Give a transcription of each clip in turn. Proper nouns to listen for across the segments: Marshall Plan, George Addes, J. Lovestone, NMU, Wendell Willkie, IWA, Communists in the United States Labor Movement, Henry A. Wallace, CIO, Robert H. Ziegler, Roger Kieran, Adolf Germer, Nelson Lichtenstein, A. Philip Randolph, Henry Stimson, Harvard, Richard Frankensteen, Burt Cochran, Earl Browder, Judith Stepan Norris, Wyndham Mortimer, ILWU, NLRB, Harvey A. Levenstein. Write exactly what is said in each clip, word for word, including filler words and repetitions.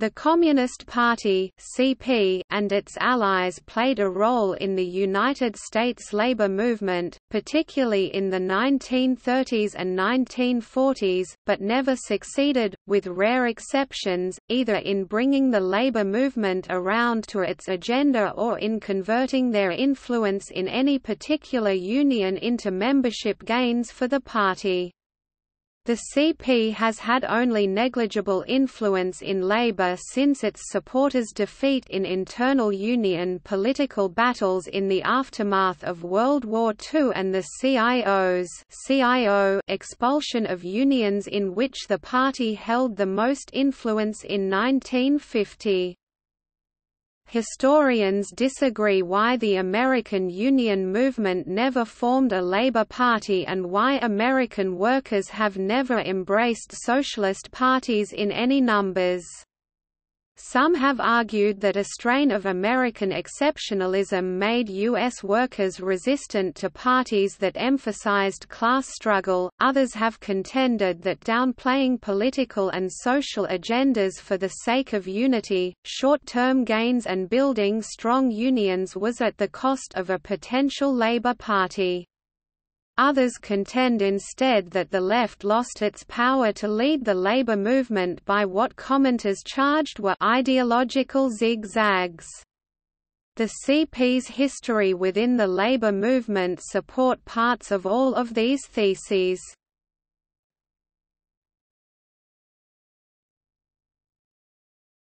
The Communist Party (C P) and its allies played a role in the United States labor movement, particularly in the nineteen thirties and nineteen forties, but never succeeded, with rare exceptions, either in bringing the labor movement around to its agenda or in converting their influence in any particular union into membership gains for the party. The C P has had only negligible influence in Labour since its supporters' defeat in internal union political battles in the aftermath of World War Two and the C I O's C I O expulsion of unions, in which the party held the most influence in nineteen fifty. Historians disagree why the American Union movement never formed a Labor Party and why American workers have never embraced socialist parties in any numbers. Some have argued that a strain of American exceptionalism made U S workers resistant to parties that emphasized class struggle, others have contended that downplaying political and social agendas for the sake of unity, short-term gains and building strong unions was at the cost of a potential Labor Party. Others contend instead that the left lost its power to lead the labor movement by what commenters charged were ideological zigzags. The C P's history within the labor movement support parts of all of these theses.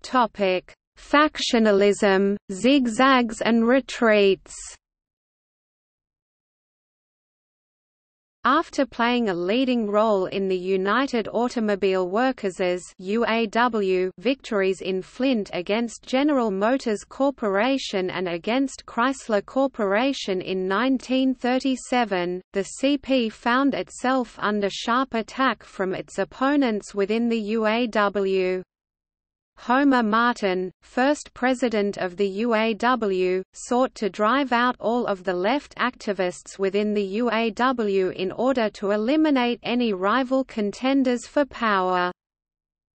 Topic: Factionalism, zigzags and retreats. After playing a leading role in the United Automobile Workers's U A W victories in Flint against General Motors Corporation and against Chrysler Corporation in nineteen thirty-seven, the C P found itself under sharp attack from its opponents within the U A W. Homer Martin, first president of the U A W, sought to drive out all of the left activists within the U A W in order to eliminate any rival contenders for power.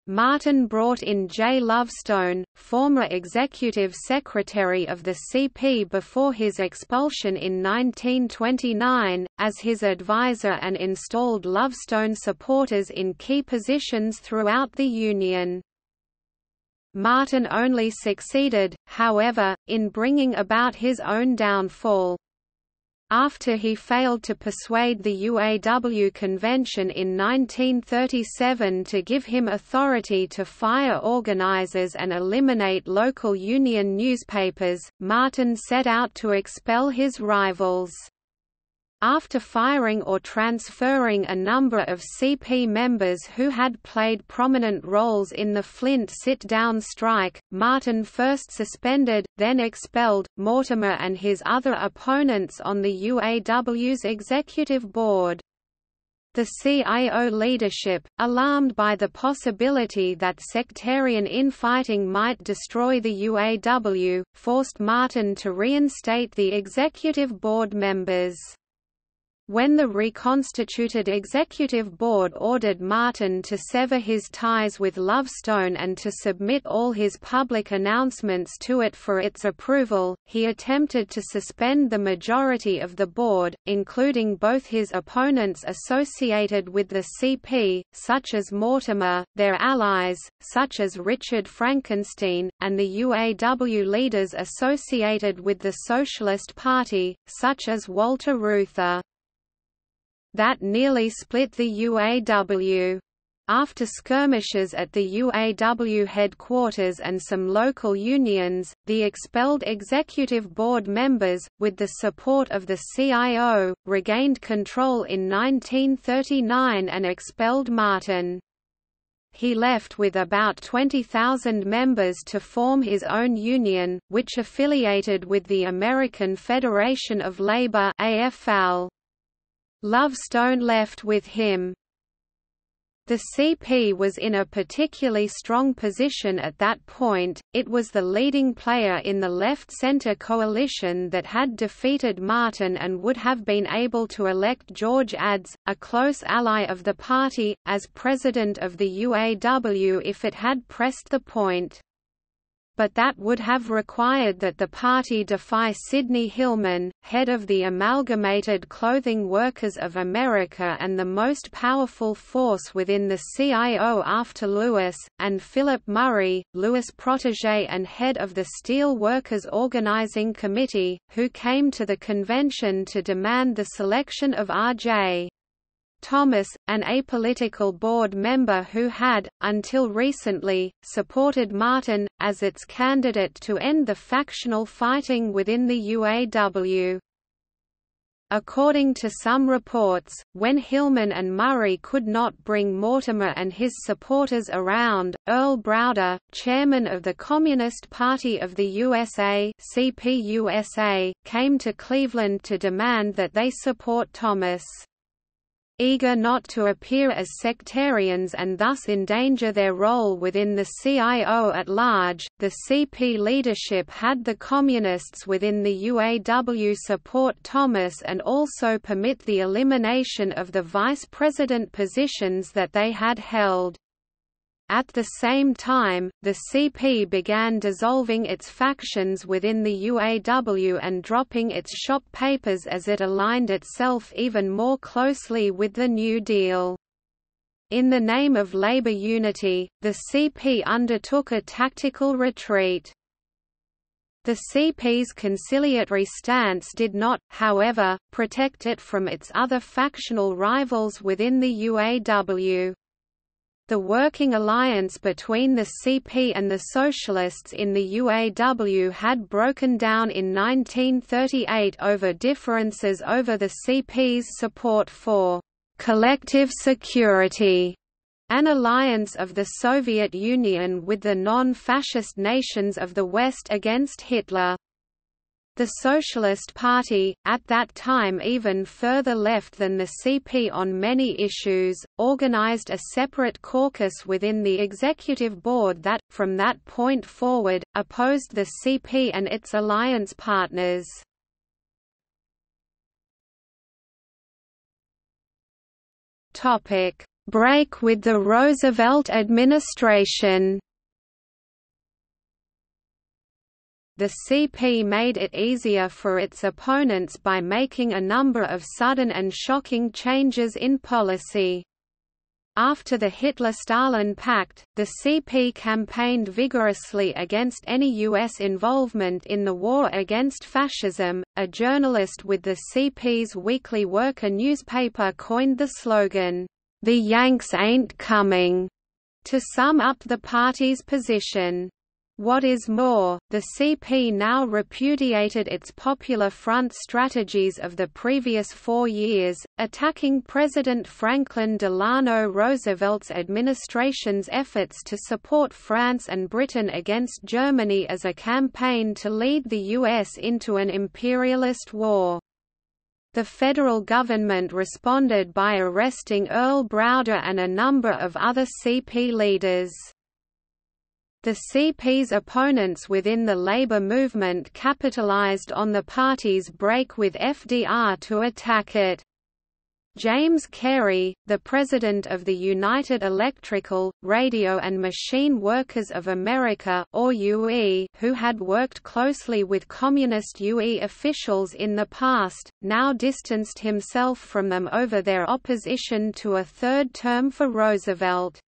Martin brought in J. Lovestone, former executive secretary of the C P before his expulsion in nineteen twenty-nine, as his advisor and installed Lovestone supporters in key positions throughout the Union. Martin only succeeded, however, in bringing about his own downfall. After he failed to persuade the U A W convention in nineteen thirty-seven to give him authority to fire organizers and eliminate local union newspapers, Martin set out to expel his rivals. After firing or transferring a number of C P members who had played prominent roles in the Flint sit-down strike, Martin first suspended, then expelled, Mortimer and his other opponents on the U A W's executive board. The C I O leadership, alarmed by the possibility that sectarian infighting might destroy the U A W, forced Martin to reinstate the executive board members. When the reconstituted executive board ordered Martin to sever his ties with Lovestone and to submit all his public announcements to it for its approval, he attempted to suspend the majority of the board, including both his opponents associated with the C P, such as Mortimer, their allies, such as Richard Frankensteen, and the U A W leaders associated with the Socialist Party, such as Walter Reuther. That nearly split the U A W. After skirmishes at the U A W headquarters and some local unions, the expelled executive board members, with the support of the C I O, regained control in nineteen thirty-nine and expelled Martin. He left with about twenty thousand members to form his own union, which affiliated with the American Federation of Labor (A F L). Lovestone left with him. The C P was in a particularly strong position at that point. It was the leading player in the left-centre coalition that had defeated Martin and would have been able to elect George Addes, a close ally of the party, as president of the U A W if it had pressed the point. But that would have required that the party defy Sidney Hillman, head of the Amalgamated Clothing Workers of America and the most powerful force within the C I O after Lewis, and Philip Murray, Lewis' protégé and head of the Steel Workers Organizing Committee, who came to the convention to demand the selection of R J Thomas, an apolitical board member who had, until recently, supported Martin, as its candidate to end the factional fighting within the U A W. According to some reports, when Hillman and Murray could not bring Mortimer and his supporters around, Earl Browder, chairman of the Communist Party of the U S A (C P U S A), came to Cleveland to demand that they support Thomas. Eager not to appear as sectarians and thus endanger their role within the C I O at large, the C P leadership had the Communists within the U A W support Thomas and also permit the elimination of the vice president positions that they had held. At the same time, the C P began dissolving its factions within the U A W and dropping its shop papers as it aligned itself even more closely with the New Deal. In the name of labor unity, the C P undertook a tactical retreat. The C P's conciliatory stance did not, however, protect it from its other factional rivals within the U A W. The working alliance between the C P and the socialists in the U A W had broken down in nineteen thirty-eight over differences over the C P's support for collective security, an alliance of the Soviet Union with the non-fascist nations of the West against Hitler. The Socialist Party, at that time even further left than the C P on many issues, organized a separate caucus within the executive board that, from that point forward, opposed the C P and its alliance partners. Break with the Roosevelt administration. The C P made it easier for its opponents by making a number of sudden and shocking changes in policy. After the Hitler-Stalin Pact, the C P campaigned vigorously against any U S involvement in the war against fascism. A journalist with the C P's Weekly Worker newspaper coined the slogan, "The Yanks ain't coming," to sum up the party's position. What is more, the C P now repudiated its Popular Front strategies of the previous four years, attacking President Franklin Delano Roosevelt's administration's efforts to support France and Britain against Germany as a campaign to lead the U S into an imperialist war. The federal government responded by arresting Earl Browder and a number of other C P leaders. The C P's opponents within the labor movement capitalized on the party's break with F D R to attack it. James Carey, the president of the United Electrical, Radio and Machine Workers of America or U E, who had worked closely with communist U E officials in the past, now distanced himself from them over their opposition to a third term for Roosevelt.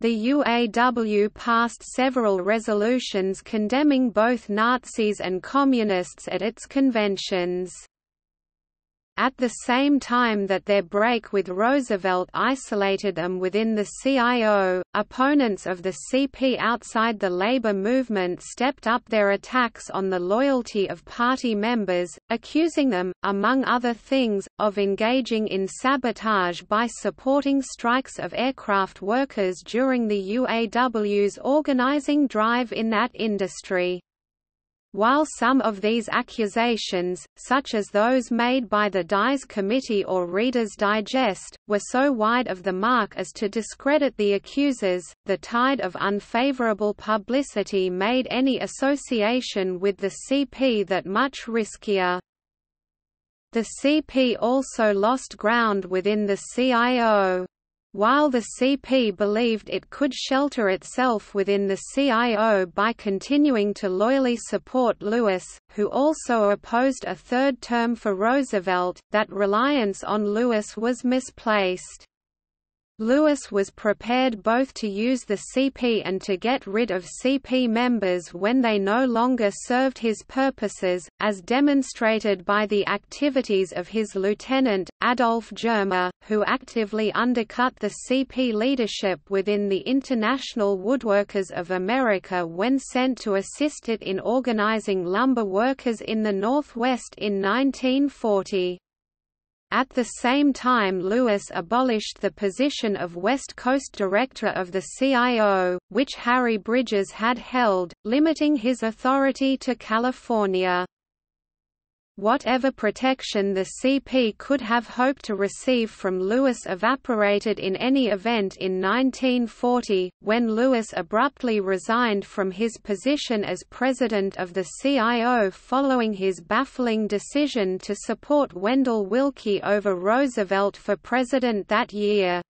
The U A W passed several resolutions condemning both Nazis and Communists at its conventions. At the same time that their break with Roosevelt isolated them within the C I O, opponents of the C P outside the labor movement stepped up their attacks on the loyalty of party members, accusing them, among other things, of engaging in sabotage by supporting strikes of aircraft workers during the U A W's organizing drive in that industry. While some of these accusations, such as those made by the Dies Committee or Reader's Digest, were so wide of the mark as to discredit the accusers, the tide of unfavorable publicity made any association with the C P that much riskier. The C P also lost ground within the C I O. While the C P believed it could shelter itself within the C I O by continuing to loyally support Lewis, who also opposed a third term for Roosevelt, that reliance on Lewis was misplaced. Lewis was prepared both to use the C P and to get rid of C P members when they no longer served his purposes, as demonstrated by the activities of his lieutenant, Adolf Germer, who actively undercut the C P leadership within the International Woodworkers of America when sent to assist it in organizing lumber workers in the Northwest in nineteen forty. At the same time, Lewis abolished the position of West Coast Director of the C I O, which Harry Bridges had held, limiting his authority to California. Whatever protection the C P could have hoped to receive from Lewis evaporated in any event in nineteen forty, when Lewis abruptly resigned from his position as president of the C I O following his baffling decision to support Wendell Willkie over Roosevelt for president that year.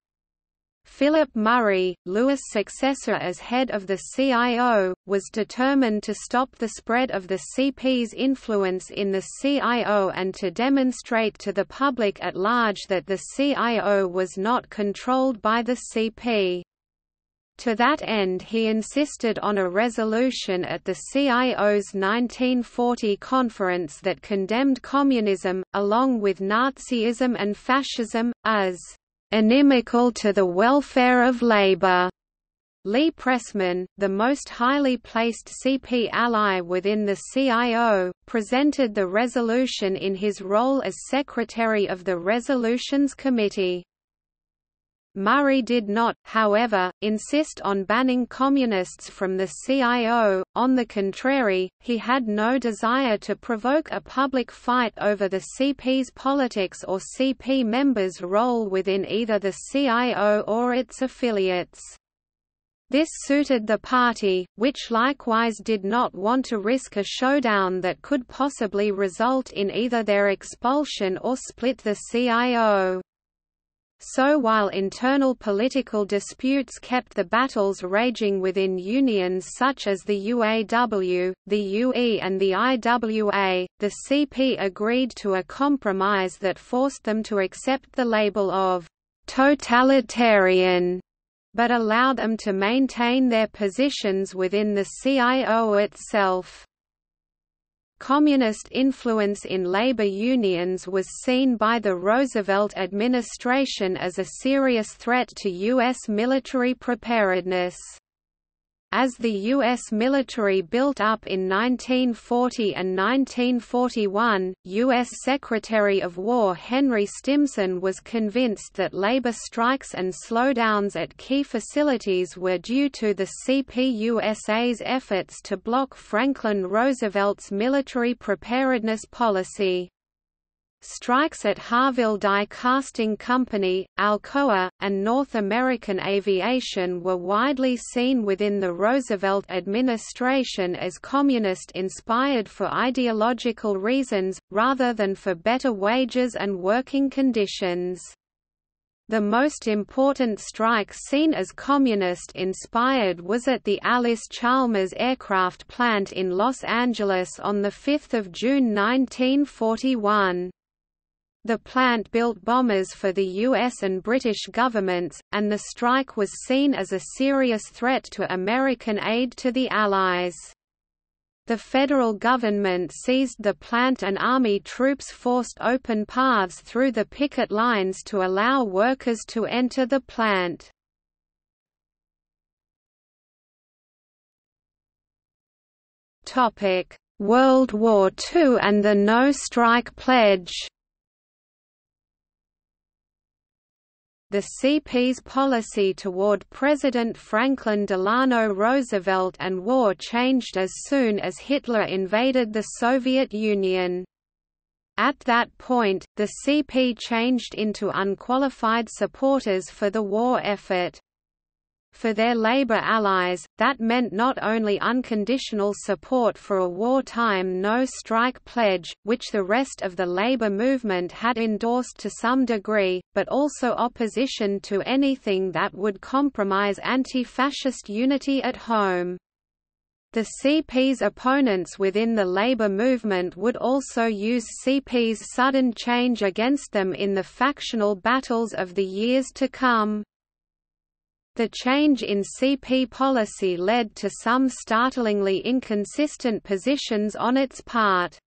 Philip Murray, Lewis' successor as head of the C I O, was determined to stop the spread of the C P's influence in the C I O and to demonstrate to the public at large that the C I O was not controlled by the C P. To that end, he insisted on a resolution at the C I O's nineteen forty conference that condemned communism, along with Nazism and fascism, as inimical to the welfare of labor. Lee Pressman, the most highly placed C P ally within the C I O, presented the resolution in his role as secretary of the Resolutions Committee. Murray did not, however, insist on banning communists from the C I O. On the contrary, he had no desire to provoke a public fight over the C P's politics or C P members' role within either the C I O or its affiliates. This suited the party, which likewise did not want to risk a showdown that could possibly result in either their expulsion or split the C I O. So while internal political disputes kept the battles raging within unions such as the U A W, the U E and the I W A, the C P agreed to a compromise that forced them to accept the label of totalitarian, but allowed them to maintain their positions within the C I O itself. Communist influence in labor unions was seen by the Roosevelt administration as a serious threat to U S military preparedness. As the U S military built up in nineteen forty and nineteen forty-one, U S Secretary of War Henry Stimson was convinced that labor strikes and slowdowns at key facilities were due to the C P U S A's efforts to block Franklin Roosevelt's military preparedness policy. Strikes at Harville Die Casting Company, Alcoa, and North American Aviation were widely seen within the Roosevelt administration as communist-inspired for ideological reasons, rather than for better wages and working conditions. The most important strike seen as communist-inspired was at the Allis-Chalmers aircraft plant in Los Angeles on the fifth of June nineteen forty-one. The plant built bombers for the U S and British governments, and the strike was seen as a serious threat to American aid to the Allies. The federal government seized the plant and army troops forced open paths through the picket lines to allow workers to enter the plant. World War Two and the No Strike Pledge. The C P's policy toward President Franklin Delano Roosevelt and war changed as soon as Hitler invaded the Soviet Union. At that point, the C P changed into unqualified supporters for the war effort. For their labor allies, that meant not only unconditional support for a wartime no-strike pledge, which the rest of the labor movement had endorsed to some degree, but also opposition to anything that would compromise anti-fascist unity at home. The C P's opponents within the labor movement would also use C P's sudden change against them in the factional battles of the years to come. The change in C P policy led to some startlingly inconsistent positions on its part.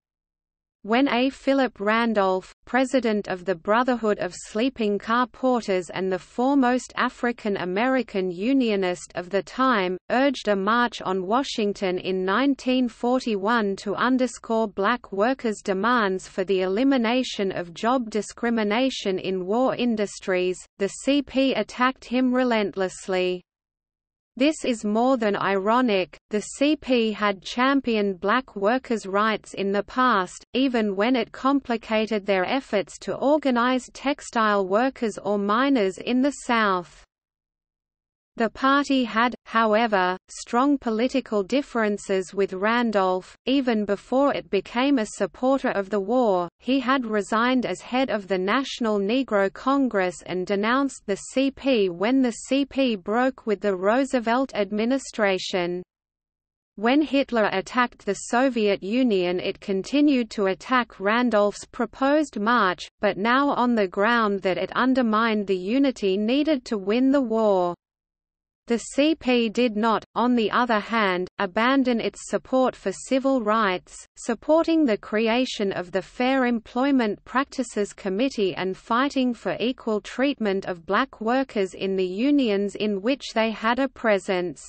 When A. Philip Randolph, president of the Brotherhood of Sleeping Car Porters and the foremost African American unionist of the time, urged a march on Washington in nineteen forty-one to underscore black workers' demands for the elimination of job discrimination in war industries, the C P attacked him relentlessly. This is more than ironic. The C P had championed black workers' rights in the past, even when it complicated their efforts to organize textile workers or miners in the South. The party had, however, strong political differences with Randolph. Even before it became a supporter of the war, he had resigned as head of the National Negro Congress and denounced the C P when the C P broke with the Roosevelt administration. When Hitler attacked the Soviet Union, it continued to attack Randolph's proposed march, but now on the ground that it undermined the unity needed to win the war. The C P did not, on the other hand, abandon its support for civil rights, supporting the creation of the Fair Employment Practices Committee and fighting for equal treatment of black workers in the unions in which they had a presence.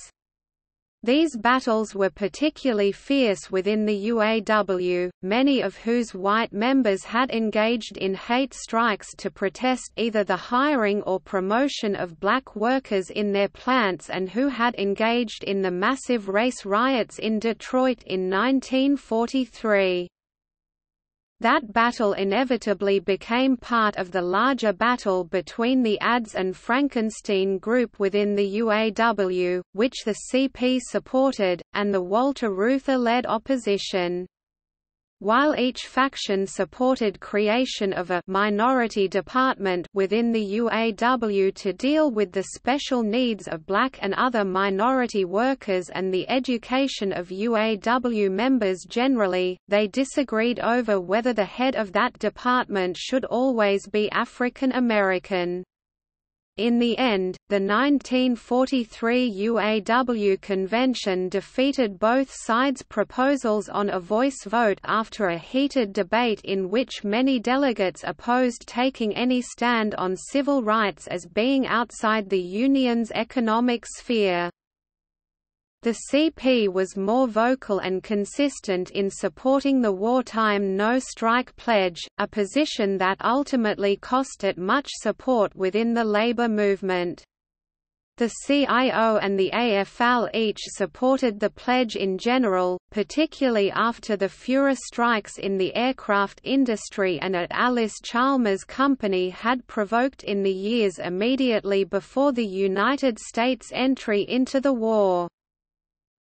These battles were particularly fierce within the U A W, many of whose white members had engaged in hate strikes to protest either the hiring or promotion of black workers in their plants and who had engaged in the massive race riots in Detroit in nineteen forty-three. That battle inevitably became part of the larger battle between the Addes and Frankenstein group within the U A W, which the C P supported, and the Walter Reuther-led opposition. While each faction supported creation of a «minority department» within the U A W to deal with the special needs of black and other minority workers and the education of U A W members generally, they disagreed over whether the head of that department should always be African American. In the end, the nineteen forty-three U A W convention defeated both sides' proposals on a voice vote after a heated debate in which many delegates opposed taking any stand on civil rights as being outside the union's economic sphere. The C P was more vocal and consistent in supporting the wartime no-strike pledge, a position that ultimately cost it much support within the labor movement. The C I O and the A F L each supported the pledge in general, particularly after the Fuhrer strikes in the aircraft industry and at Allis-Chalmers Company had provoked in the years immediately before the United States' entry into the war.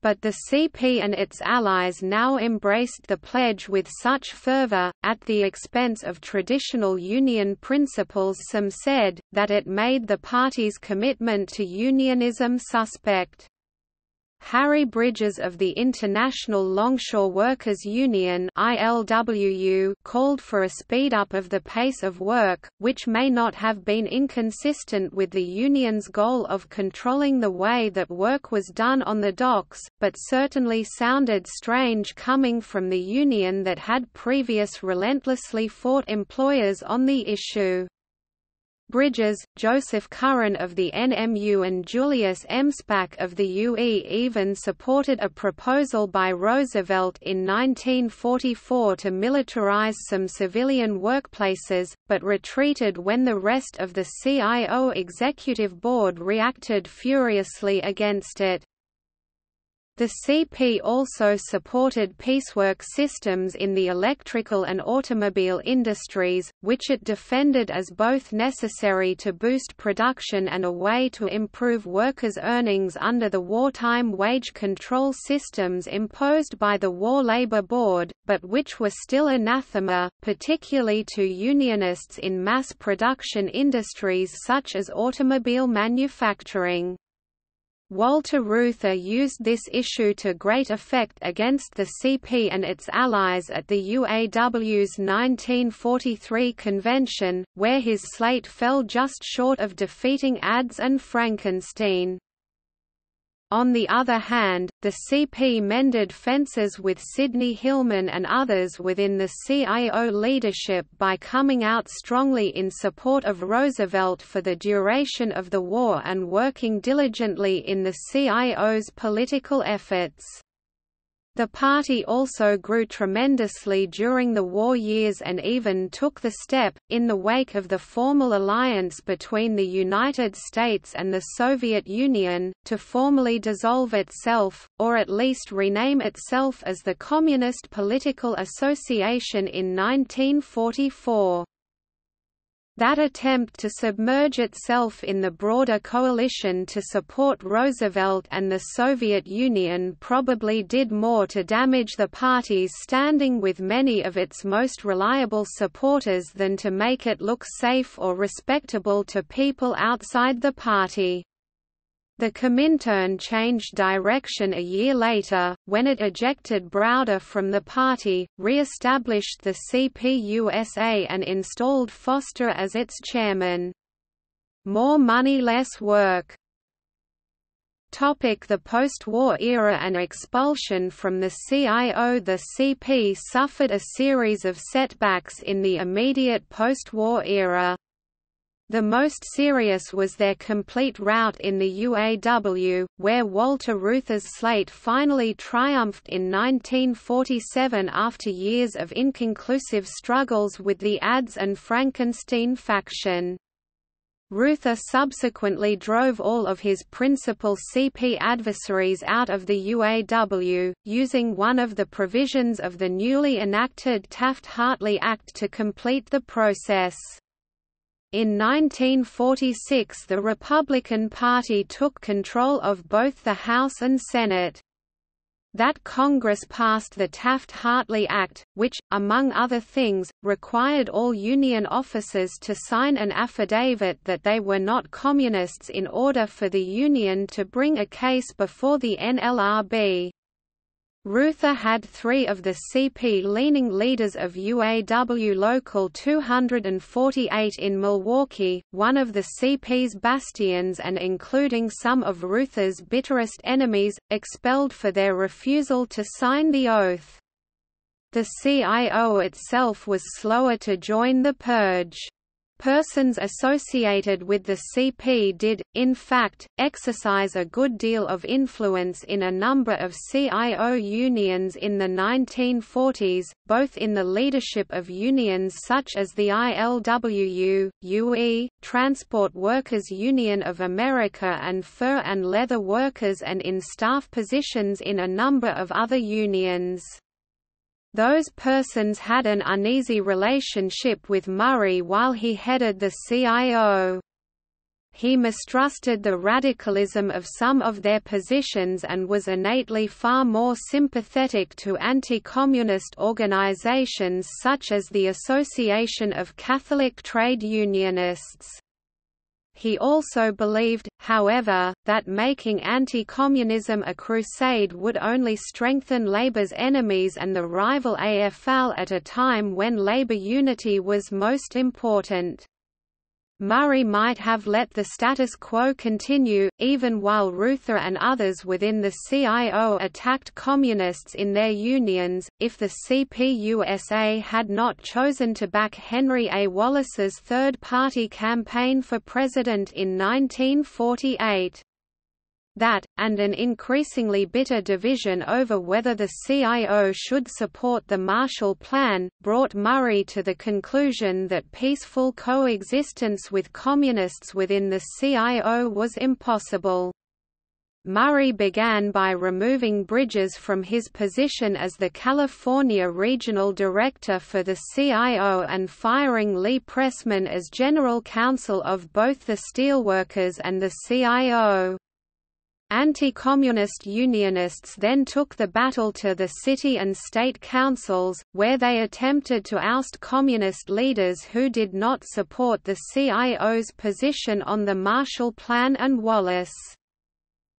But the C P and its allies now embraced the pledge with such fervor, at the expense of traditional union principles some said, that it made the party's commitment to unionism suspect. Harry Bridges of the International Longshore Workers' Union I L W U called for a speed-up of the pace of work, which may not have been inconsistent with the union's goal of controlling the way that work was done on the docks, but certainly sounded strange coming from the union that had previously relentlessly fought employers on the issue. Bridges, Joseph Curran of the N M U and Julius M. Spack of the U E even supported a proposal by Roosevelt in nineteen forty-four to militarize some civilian workplaces, but retreated when the rest of the C I O executive board reacted furiously against it. The C P also supported piecework systems in the electrical and automobile industries, which it defended as both necessary to boost production and a way to improve workers' earnings under the wartime wage control systems imposed by the War Labor Board, but which were still anathema, particularly to unionists in mass production industries such as automobile manufacturing. Walter Reuther used this issue to great effect against the C P and its allies at the U A W's nineteen forty-three convention, where his slate fell just short of defeating Addes and Frankenstein. On the other hand, the C P mended fences with Sidney Hillman and others within the C I O leadership by coming out strongly in support of Roosevelt for the duration of the war and working diligently in the C I O's political efforts. The party also grew tremendously during the war years and even took the step, in the wake of the formal alliance between the United States and the Soviet Union, to formally dissolve itself, or at least rename itself as the Communist Political Association in nineteen forty-four. That attempt to submerge itself in the broader coalition to support Roosevelt and the Soviet Union probably did more to damage the party's standing with many of its most reliable supporters than to make it look safe or respectable to people outside the party. The Comintern changed direction a year later, when it ejected Browder from the party, re-established the C P U S A and installed Foster as its chairman. More money, less work. The post-war era and expulsion from the C I O. The C P suffered a series of setbacks in the immediate post-war era. The most serious was their complete rout in the U A W, where Walter Reuther's slate finally triumphed in nineteen forty-seven after years of inconclusive struggles with the Addes and Frankenstein faction. Reuther subsequently drove all of his principal C P adversaries out of the U A W, using one of the provisions of the newly enacted Taft-Hartley Act to complete the process. In nineteen forty-six, the Republican Party took control of both the House and Senate. That Congress passed the Taft-Hartley Act, which, among other things, required all Union officers to sign an affidavit that they were not communists in order for the Union to bring a case before the N L R B. Reuther had three of the C P-leaning leaders of U A W Local two hundred forty-eight in Milwaukee, one of the C P's bastions and including some of Reuther's bitterest enemies, expelled for their refusal to sign the oath. The C I O itself was slower to join the purge. Persons associated with the C P did, in fact, exercise a good deal of influence in a number of C I O unions in the nineteen forties, both in the leadership of unions such as the I L W U, U E, Transport Workers Union of America and Fur and Leather Workers, and in staff positions in a number of other unions. Those persons had an uneasy relationship with Murray while he headed the C I O. He mistrusted the radicalism of some of their positions and was innately far more sympathetic to anti-communist organizations such as the Association of Catholic Trade Unionists. He also believed, however, that making anti-communism a crusade would only strengthen labor's enemies and the rival A F L at a time when labor unity was most important. Murray might have let the status quo continue, even while Reuther and others within the C I O attacked communists in their unions, if the C P U S A had not chosen to back Henry A. Wallace's third-party campaign for president in nineteen forty-eight. That, and an increasingly bitter division over whether the C I O should support the Marshall Plan, brought Murray to the conclusion that peaceful coexistence with communists within the C I O was impossible. Murray began by removing Bridges from his position as the California Regional Director for the C I O and firing Lee Pressman as General Counsel of both the Steelworkers and the C I O. Anti-communist unionists then took the battle to the city and state councils, where they attempted to oust communist leaders who did not support the C I O's position on the Marshall Plan and Wallace.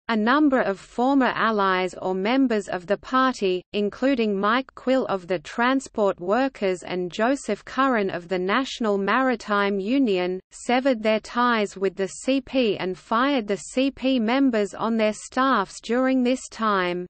A number of former allies or members of the party, including Mike Quill of the Transport Workers and Joseph Curran of the National Maritime Union, severed their ties with the C P and fired the C P members on their staffs during this time.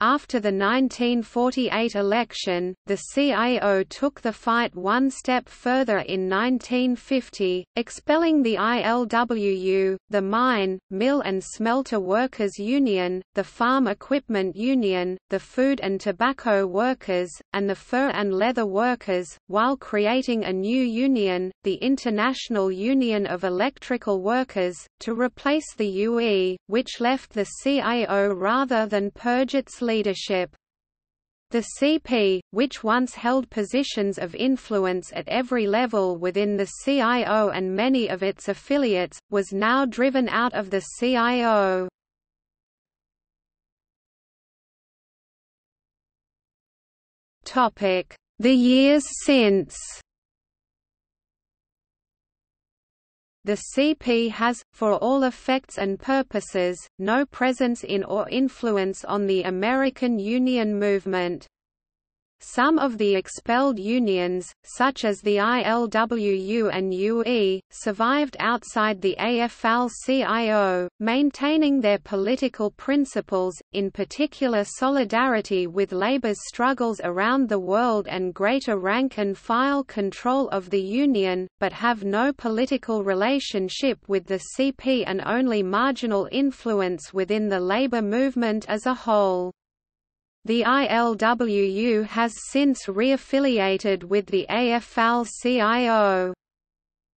After the nineteen forty-eight election, the C I O took the fight one step further in nineteen fifty, expelling the I L W U, the Mine, Mill and Smelter Workers Union, the Farm Equipment Union, the Food and Tobacco Workers, and the Fur and Leather Workers, while creating a new union, the International Union of Electrical Workers, to replace the U E, which left the C I O rather than purge its leadership. The C P, which once held positions of influence at every level within the C I O and many of its affiliates, was now driven out of the C I O. Topic: The years since. The C P has, for all effects and purposes, no presence in or influence on the American Union movement. Some of the expelled unions, such as the I L W U and U E, survived outside the A F L C I O, maintaining their political principles, in particular solidarity with labor's struggles around the world and greater rank-and-file control of the union, but have no political relationship with the C P and only marginal influence within the labor movement as a whole. The I L W U has since re-affiliated with the A F L C I O.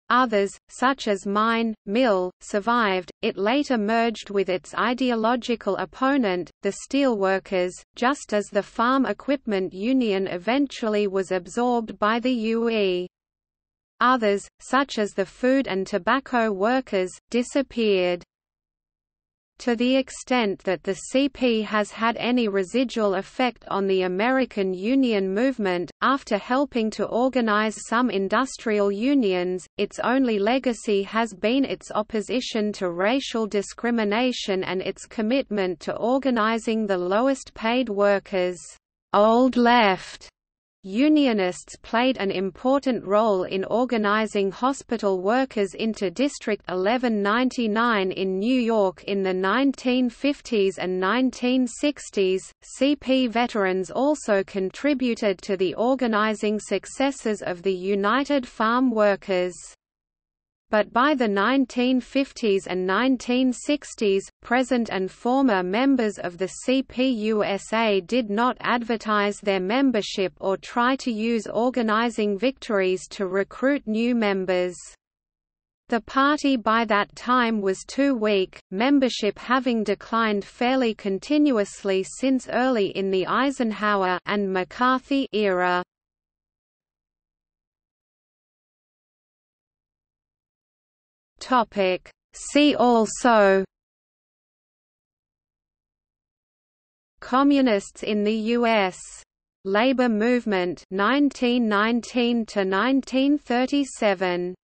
Others, such as Mine, Mill, survived. It later merged with its ideological opponent, the Steelworkers, just as the Farm Equipment Union eventually was absorbed by the U E. Others, such as the Food and Tobacco Workers, disappeared. To the extent that the C P has had any residual effect on the American Union movement, after helping to organize some industrial unions, its only legacy has been its opposition to racial discrimination and its commitment to organizing the lowest-paid workers. Old Left unionists played an important role in organizing hospital workers into District eleven ninety-nine in New York in the nineteen fifties and nineteen sixties. C P veterans also contributed to the organizing successes of the United Farm Workers. But by the nineteen fifties and nineteen sixties, present and former members of the C P U S A did not advertise their membership or try to use organizing victories to recruit new members. The party by that time was too weak, membership having declined fairly continuously since early in the Eisenhower and McCarthy era. Topic. See also: Communists in the U S Labor Movement nineteen nineteen to nineteen thirty-seven.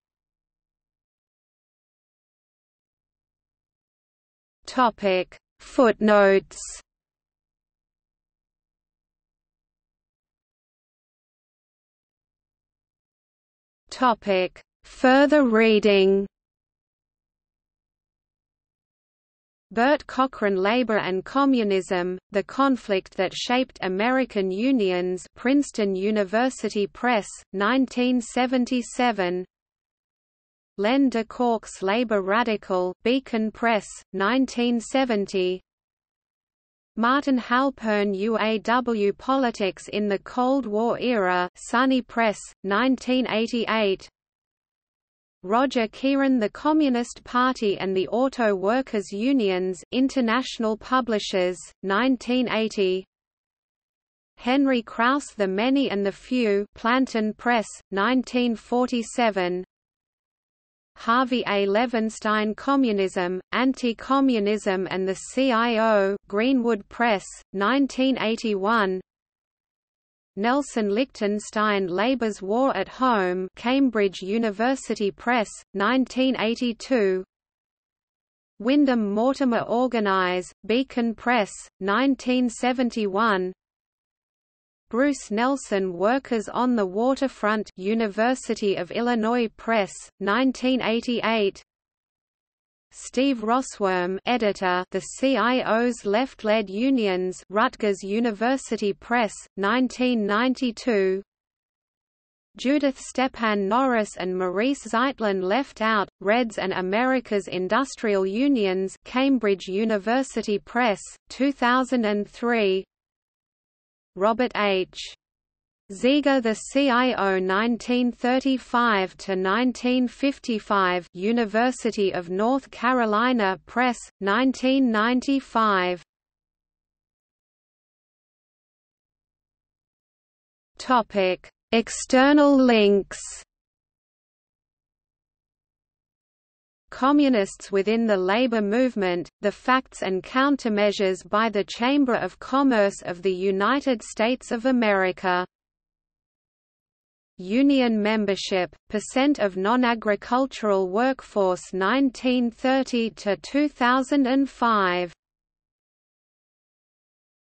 Topic. Footnotes. Topic. Further reading. Burt Cochran, Labor and Communism, The Conflict That Shaped American Unions, Princeton University Press, nineteen seventy-seven. Len de Kork's Labor Radical, Beacon Press, nineteen seventy. Martin Halpern, U A W Politics in the Cold War Era, Sunny Press, nineteen eighty-eight. Roger Kieran, The Communist Party and the Auto Workers' Unions, International Publishers, nineteen eighty. Henry Krauss, The Many and the Few, Planton Press, nineteen forty-seven. Harvey A. Levenstein, Communism, Anti-Communism and the C I O, Greenwood Press, nineteen eighty-one. Nelson Lichtenstein, Labour's War at Home, Cambridge University Press, nineteen eighty-two. Wyndham Mortimer, Organize, Beacon Press, nineteen seventy-one. Bruce Nelson, Workers on the Waterfront, University of Illinois Press, nineteen eighty-eight. Steve Rosworm, editor, The C I O's Left-Led Unions, Rutgers University Press, nineteen ninety-two. Judith Stepan Norris and Maurice Zeitlin, Left Out, Reds and America's Industrial Unions, Cambridge University Press, two thousand three. Robert H. Ziegler, The C I O nineteen thirty-five to nineteen fifty-five, University of North Carolina Press, nineteen ninety-five. Topic: External links. Communists Within the Labor Movement, The Facts and Countermeasures by the Chamber of Commerce of the United States of America. Union membership, percent of non-agricultural workforce nineteen thirty to two thousand five.